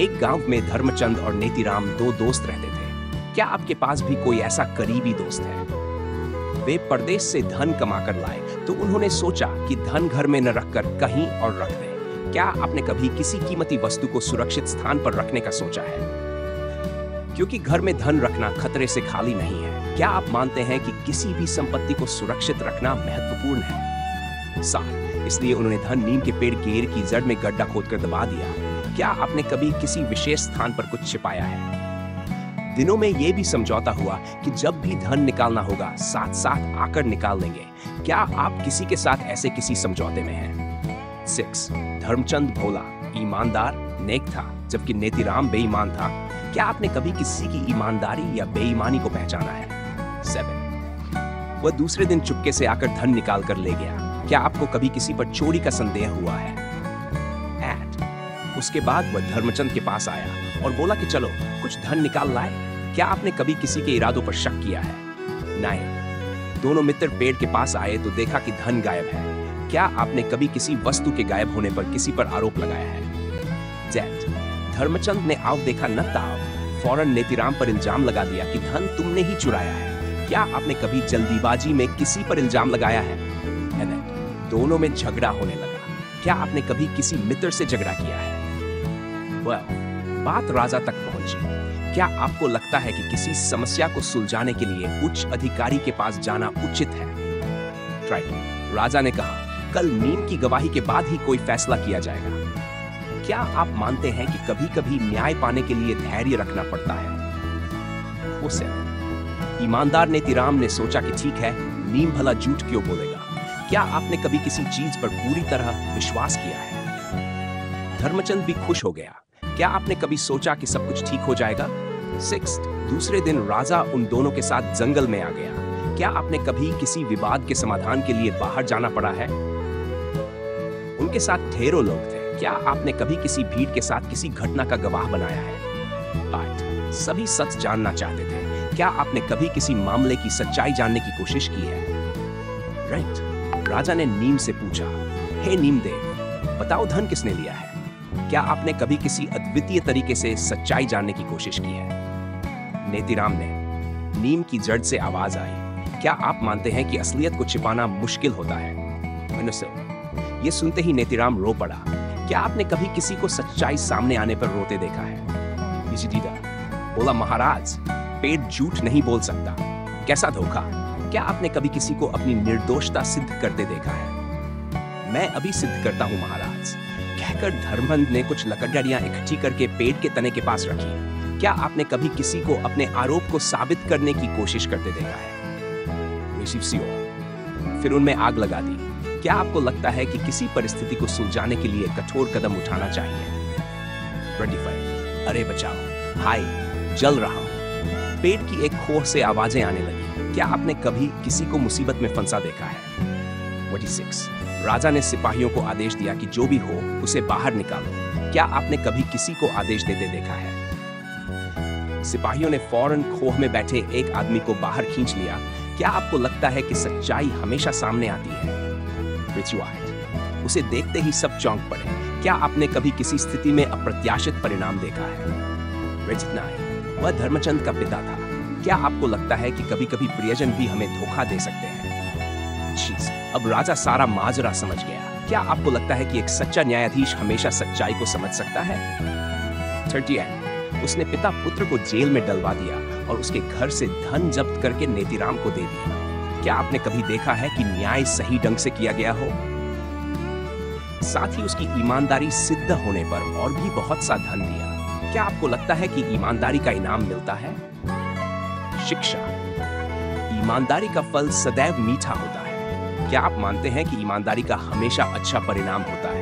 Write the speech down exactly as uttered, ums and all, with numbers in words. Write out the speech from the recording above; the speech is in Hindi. एक गांव में धर्मचंद और नेतीराम दो दोस्त रहते थे। क्या आपके पास भी कोई ऐसा करीबी दोस्त है? वे प्रदेश से धन कमाकर लाए तो उन्होंने सोचा कि धन घर में न रखकर कहीं और रख दें। क्या आपने कभी किसी कीमती वस्तु को सुरक्षित स्थान पर रखने का सोचा है? क्योंकि घर में धन रखना खतरे से खाली नहीं है। क्या आप मानते हैं कि किसी भी संपत्ति को सुरक्षित रखना महत्वपूर्ण है? सार, इसलिए उन्होंने धन नीम के पेड़ केर की जड़ में गड्ढा खोदकर दबा दिया। क्या आपने कभी किसी विशेष स्थान पर कुछ छिपाया है? दिनों में यह भी समझौता हुआ कि जब भी धन निकालना होगा, साथ साथ आकर निकाल लेंगे। क्या आप किसी के साथ ऐसे किसी समझौते में हैं? सिक्स, धर्मचंद भोला, ईमानदार, नेक था, जबकि नेतीराम बेईमान था। क्या आपने कभी किसी की ईमानदारी या बेईमानी को पहचाना है? सेवन, वह दूसरे दिन चुपके से आकर धन निकाल कर ले गया। क्या आपको कभी किसी पर चोरी का संदेह हुआ है? उसके बाद वह धर्मचंद के पास आया और बोला कि चलो कुछ धन निकाल लाए। क्या आपने कभी किसी के इरादों पर शक किया है? नहीं। दोनों मित्र पेड़ के पास आए तो देखा कि धन गायब है। क्या आपने कभी किसी वस्तु के गायब होने पर किसी पर आरोप लगाया है? जेट, धर्मचंद ने आव देखा न ताव, फौरन नेतीराम पर इल्जाम लगा दिया कि धन तुमने ही चुराया है। क्या आपने कभी जल्दीबाजी में किसी पर इल्जाम लगाया है? दोनों में झगड़ा होने लगा। क्या आपने कभी किसी मित्र से झगड़ा किया है? Well, बात राजा तक पहुंची। क्या आपको लगता है कि किसी समस्या को सुलझाने के लिए उच्च अधिकारी के पास जाना उचित है? Right. राजा ने कहा, कल नीम की गवाही के बाद ही कोई फैसला किया जाएगा। क्या आप मानते हैं कि कभी कभी न्याय पाने के लिए धैर्य रखना पड़ता है? उसे ईमानदार नेतीराम ने सोचा कि ठीक है, नीम भला झूठ क्यों बोलेगा। क्या आपने कभी किसी चीज पर पूरी तरह विश्वास किया है? धर्मचंद भी खुश हो गया। क्या आपने कभी सोचा कि सब कुछ ठीक हो जाएगा? सिक्स, दूसरे दिन राजा उन दोनों के साथ जंगल में आ गया। क्या आपने कभी किसी विवाद के समाधान के लिए बाहर जाना पड़ा है? उनके साथ ढेरों लोग थे। क्या आपने कभी किसी भीड़ के साथ किसी घटना का गवाह बनाया है? आठ, सभी सच जानना चाहते थे। क्या आपने कभी किसी मामले की सच्चाई जानने की कोशिश की है? राइट। राजा ने नीम से पूछा, हे नीम देव, बताओ धन किसने लिया है? क्या आपने कभी किसी अद्वितीय तरीके से सच्चाई जानने की कोशिश की है? नेतीराम ने नीम की जड़ से आवाज आई, क्या आप मानते हैं कि असलियत को छिपाना मुश्किल होता है? ये सुनते ही नेतीराम रो पड़ा। क्या आपने कभी किसी को सच्चाई सामने आने पर रोते देखा है? इजीदीदा बोला, महाराज, पेट झूठ नहीं बोल सकता, कैसा धोखा। क्या आपने कभी किसी को अपनी निर्दोषता सिद्ध करते देखा है? मैं अभी सिद्ध करता हूँ महाराज, कहकर धर्मचंद ने कुछ लकड़ियां इकट्ठी करके पेड़ के तने के पास रखी। क्या आपने कभी किसी को अपने आरोप को साबित करने की कोशिश करते देखा है? ऋषिसिंह फिर उनमें आग लगा दी। क्या आपको लगता है कि किसी परिस्थिति को सुलझाने के लिए कठोर कदम उठाना चाहिए? अरे बचाओ, हाय, जल रहा हूं। पेड़ की एक खोह से आवाजें आने लगी। क्या आपने कभी किसी को मुसीबत में फंसा देखा है? राजा ने सिपाहियों को आदेश दिया कि जो भी हो उसे बाहर निकालो। क्या आपने कभी किसी को आदेश देते देखा है? सिपाहियों ने फौरन खोह में बैठे एक आदमी को बाहर खींच लिया। क्या आपको लगता है कि सच्चाई हमेशा सामने आती है? उसे देखते ही सब चौंक पड़े। क्या आपने कभी किसी स्थिति में अप्रत्याशित परिणाम देखा है? वह धर्मचंद का पिता था। क्या आपको लगता है कि कभी कभी प्रियजन भी हमें धोखा दे सकते हैं? अब राजा सारा माजरा समझ गया। क्या आपको लगता है कि एक सच्चा न्यायाधीश हमेशा सच्चाई को समझ सकता है? अड़तीस, उसने पिता पुत्र को जेल में डलवा दिया और उसके घर से धन जब्त करके नेतीराम को दे दिया। क्या आपने कभी देखा है कि न्याय सही ढंग से किया गया हो? साथ ही उसकी ईमानदारी सिद्ध होने पर और भी बहुत सा धन दिया। क्या आपको लगता है कि ईमानदारी का इनाम मिलता है? शिक्षा, ईमानदारी का फल सदैव मीठा होता है। क्या आप मानते हैं कि ईमानदारी का हमेशा अच्छा परिणाम होता है?